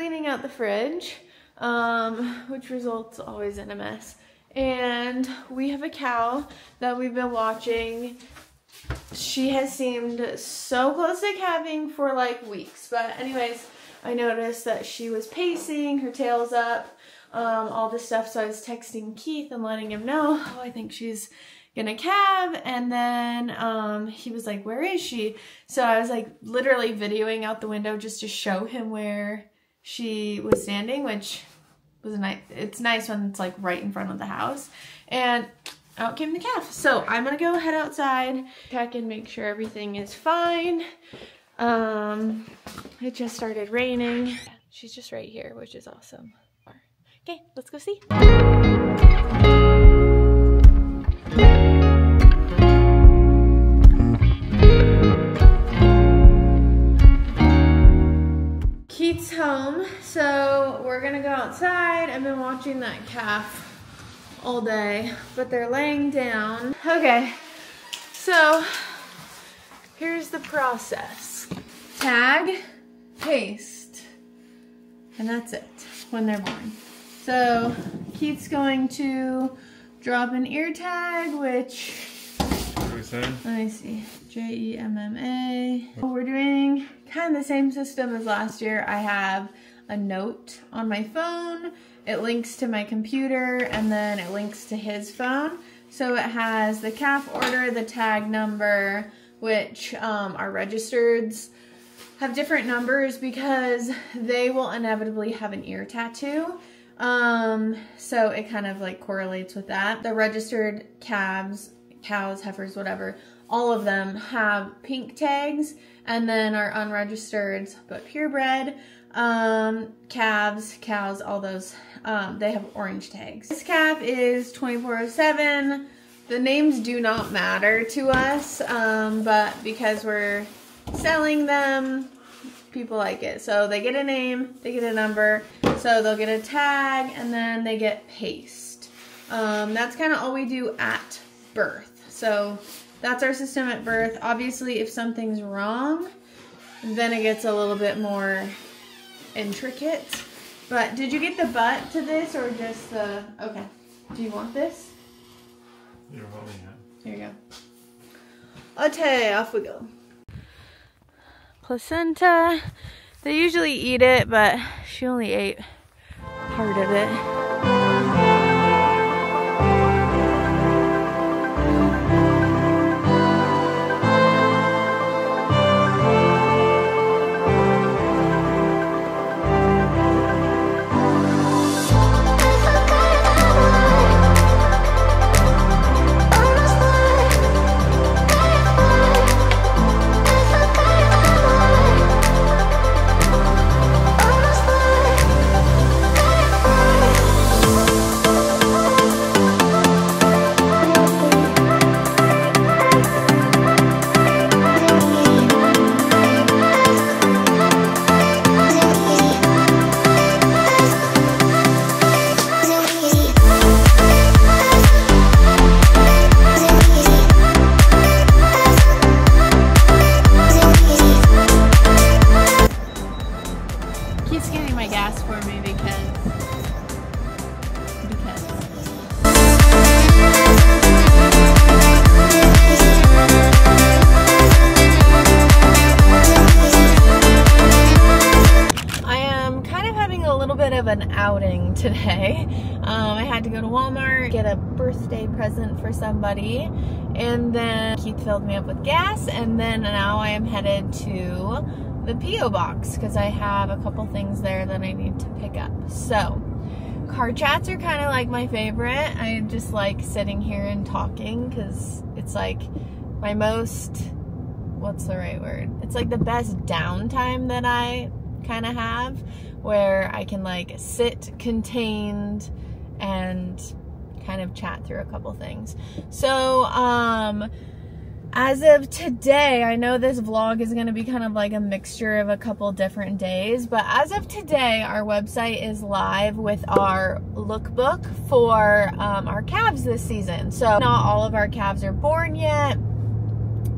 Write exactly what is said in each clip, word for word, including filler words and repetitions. cleaning out the fridge, um, which results always in a mess. And we have a cow that we've been watching. She has seemed so close to calving for like weeks. But anyways, I noticed that she was pacing, her tail's up, um, all this stuff. So I was texting Keith and letting him know, oh, I think she's gonna calve. And then um, he was like, where is she? So I was like literally videoing out the window just to show him where she was standing, which was a nice, it's nice when it's like right in front of the house. And out came the calf. So I'm gonna go head outside, check and make sure everything is fine. Um, it just started raining. She's just right here, which is awesome. Okay, let's go see. Keith's home, so we're gonna go outside. I've been watching that calf all day, but they're laying down. Okay, so here's the process. Tag, paste, and that's it when they're born. So Keith's going to drop an ear tag, which, what are we saying? Let me see, J E M M A. We're doing kind of the same system as last year. I have a note on my phone, it links to my computer, and then it links to his phone. So it has the calf order, the tag number, which um, our registereds have different numbers because they will inevitably have an ear tattoo. Um, so it kind of like correlates with that. The registered calves, cows, heifers, whatever, all of them have pink tags, and then our unregistered but purebred um, calves, cows, all those, um, they have orange tags. This calf is twenty-four oh seven. The names do not matter to us, um, but because we're selling them, people like it. So they get a name, they get a number, so they'll get a tag, and then they get paste. Um, that's kind of all we do at birth. So that's our system at birth. Obviously, if something's wrong, then it gets a little bit more intricate. But did you get the butt to this or just the, okay. Do you want this? You're holding it. Here you go. Okay, off we go. Placenta. They usually eat it, but she only ate part of it. Outing today. Um, I had to go to Walmart, get a birthday present for somebody, and then Keith filled me up with gas, and then now I am headed to the P O box because I have a couple things there that I need to pick up. So car chats are kind of like my favorite. I just like sitting here and talking because it's like my most, what's the right word? It's like the best downtime that I kind of have, where I can like sit contained and kind of chat through a couple things. So um, as of today, I know this vlog is gonna be kind of like a mixture of a couple different days, but as of today, our website is live with our lookbook for um, our calves this season. So not all of our calves are born yet.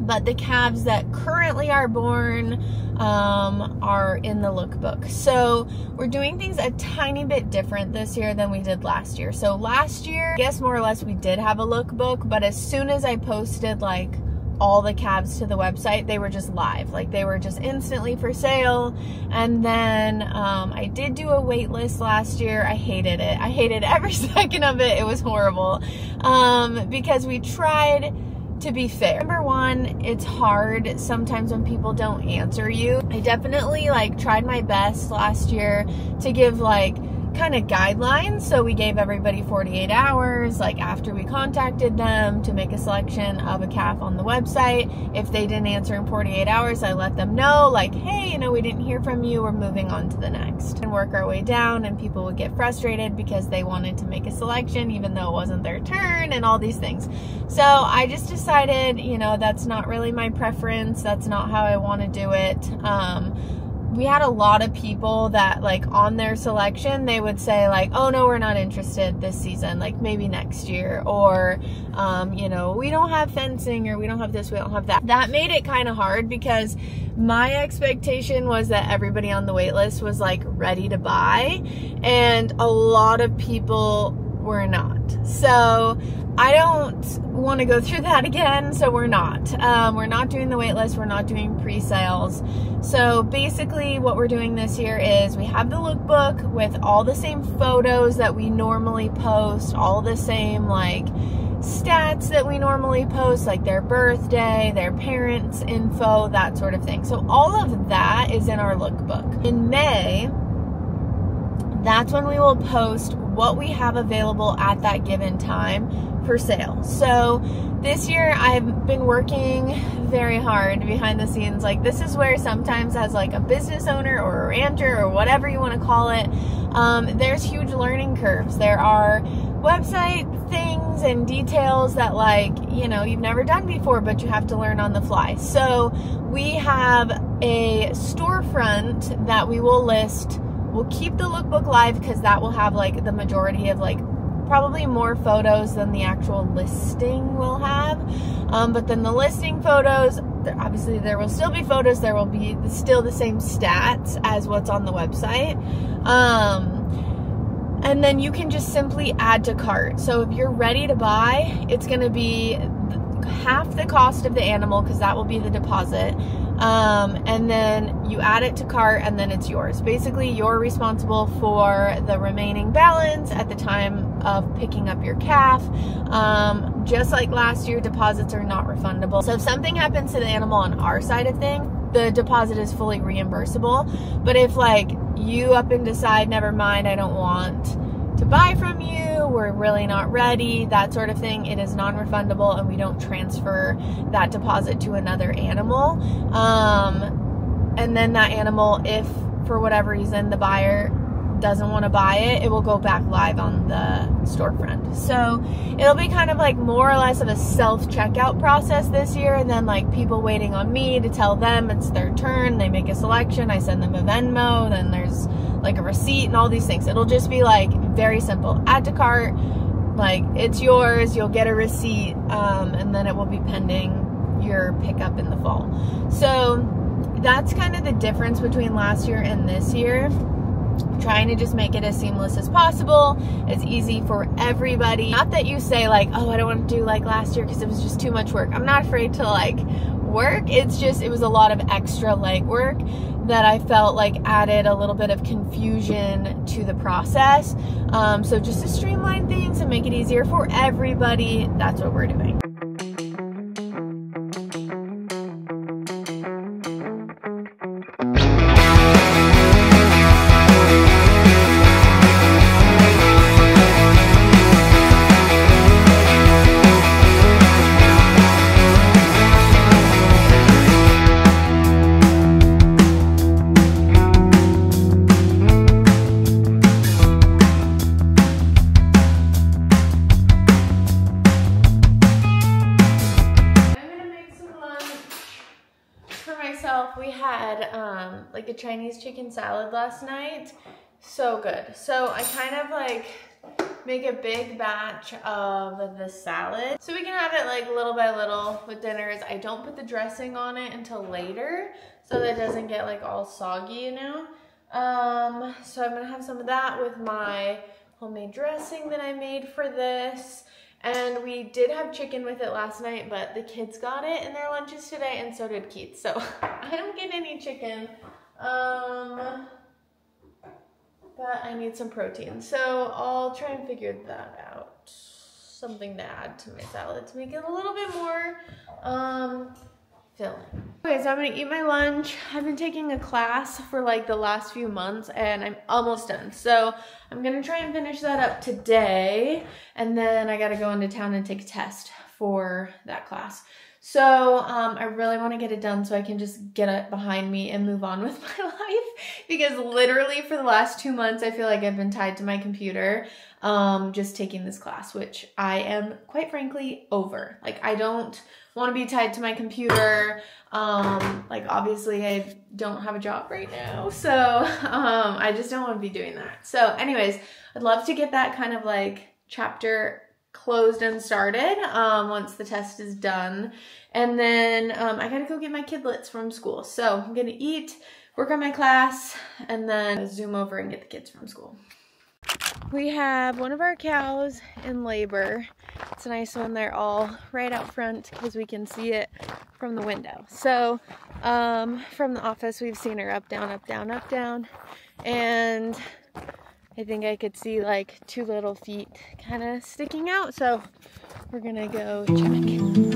but the calves that currently are born um, are in the lookbook. So we're doing things a tiny bit different this year than we did last year. So last year, I guess more or less we did have a lookbook, but as soon as I posted like all the calves to the website, they were just live. Like they were just instantly for sale. And then um, I did do a wait list last year. I hated it. I hated every second of it. It was horrible um, because we tried to be fair. Number one, it's hard sometimes when people don't answer you. I definitely like tried my best last year to give like kind of guidelines. So we gave everybody forty-eight hours like after we contacted them to make a selection of a calf on the website. If they didn't answer in forty-eight hours, I let them know like, hey, you know, we didn't hear from you, we're moving on to the next, and work our way down. And people would get frustrated because they wanted to make a selection even though it wasn't their turn and all these things. So I just decided, you know, that's not really my preference, that's not how I want to do it. um We had a lot of people that like on their selection, they would say like, oh no, we're not interested this season, like maybe next year, or um, you know, we don't have fencing, or we don't have this, we don't have that. That made it kind of hard because my expectation was that everybody on the wait list was like ready to buy, and a lot of people were not. So I don't want to go through that again, so we're not. Um, we're not doing the wait list, we're not doing pre-sales. So basically what we're doing this year is we have the lookbook with all the same photos that we normally post, all the same like stats that we normally post, like their birthday, their parents' info, that sort of thing. So all of that is in our lookbook. In May, that's when we will post what we have available at that given time for sale. So this year I've been working very hard behind the scenes. Like this is where sometimes as like a business owner or a rancher or whatever you want to call it, um, there's huge learning curves. There are website things and details that like, you know, you've never done before, but you have to learn on the fly. So we have a storefront that we will list. We'll keep the lookbook live because that will have like the majority of like probably more photos than the actual listing will have. Um, but then the listing photos, there, obviously there will still be photos. There will be still the same stats as what's on the website. Um, and then you can just simply add to cart. So if you're ready to buy, it's going to be half the cost of the animal because that will be the deposit. Um, and then you add it to cart and then it's yours. Basically, you're responsible for the remaining balance at the time of picking up your calf. Um, just like last year, deposits are not refundable. So if something happens to the animal on our side of things, the deposit is fully reimbursable. But if like you up and decide, never mind, I don't want to buy from you, we're really not ready, that sort of thing, it is non-refundable and we don't transfer that deposit to another animal. Um, and then that animal, if for whatever reason the buyer doesn't want to buy it, it will go back live on the storefront. So it'll be kind of like more or less of a self-checkout process this year, and then like people waiting on me to tell them it's their turn, they make a selection, I send them a Venmo, then there's like a receipt and all these things. It'll just be like very simple, add to cart, like it's yours, you'll get a receipt, um, and then it will be pending your pickup in the fall. So that's kind of the difference between last year and this year. Trying to just make it as seamless as possible, as easy for everybody. Not that you say like, oh, I don't want to do like last year because it was just too much work. I'm not afraid to like work. It's just, it was a lot of extra legwork that I felt like added a little bit of confusion to the process. Um, so just to streamline things and make it easier for everybody, that's what we're doing. Chinese chicken salad last night, so good. So I kind of like make a big batch of the salad. So we can have it like little by little with dinners. I don't put the dressing on it until later so that it doesn't get like all soggy, you know? Um, so I'm gonna have some of that with my homemade dressing that I made for this. And we did have chicken with it last night, but the kids got it in their lunches today, and so did Keith. So I don't get any chicken, um, but I need some protein. So I'll try and figure that out. Something to add to my salad to make it a little bit more um, filling. Okay, so I'm gonna eat my lunch. I've been taking a class for like the last few months and I'm almost done. So I'm gonna try and finish that up today. And then I gotta go into town and take a test for that class. So um, I really wanna get it done so I can just get it behind me and move on with my life. Because literally for the last two months, I feel like I've been tied to my computer um, just taking this class, which I am quite frankly over. Like I don't wanna be tied to my computer. Um, like obviously I don't have a job right now, so um, I just don't want to be doing that. So anyways, I'd love to get that kind of like chapter closed and started um, once the test is done. And then um, I gotta go get my kidlets from school. So I'm gonna eat, work on my class, and then zoom over and get the kids from school. We have one of our cows in labor. It's a nice one. They're all right out front because we can see it from the window. So um, from the office, we've seen her up, down, up, down, up, down. And I think I could see like two little feet kind of sticking out. So we're gonna go check.